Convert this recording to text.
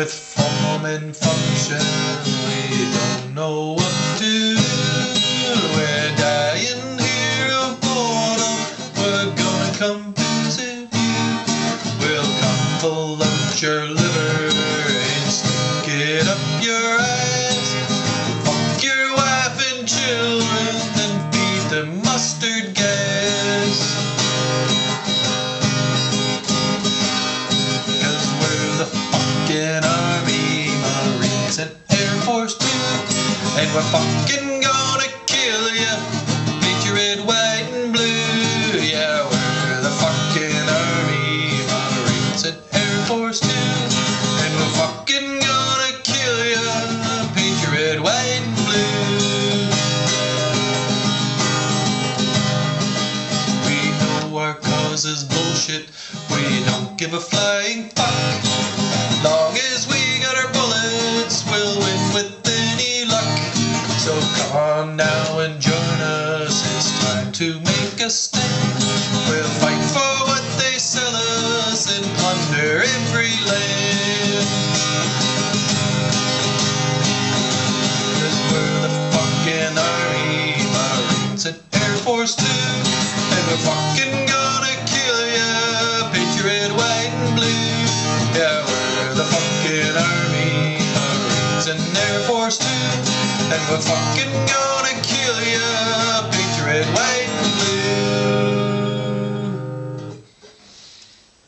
with form and function. We don't know what to do. We're dying here of boredom. We're gonna come visit you. We'll come pull out your liver and stick it up your ass. Fuck your wife and children and feed them mustard gas. And we're fucking gonna kill ya, paint you red, white, and blue. Yeah, we're the fucking army, Marines and Air Force too. And we're fucking gonna kill ya, paint you red, white, and blue. We know our cause is bullshit, we don't give a flying fuck. Long as we got our bullets, we'll win with so come on now and join us, it's time to make a stand. We'll fight for what they sell us and plunder every land. 'Cause we're the fucking army, Marines and Air Force too. And we're fucking gonna kill ya, paint you red, white, and blue. Yeah, we're the fucking army, Marines and Air Force too. And we're fucking gonna kill ya, paint you red, white.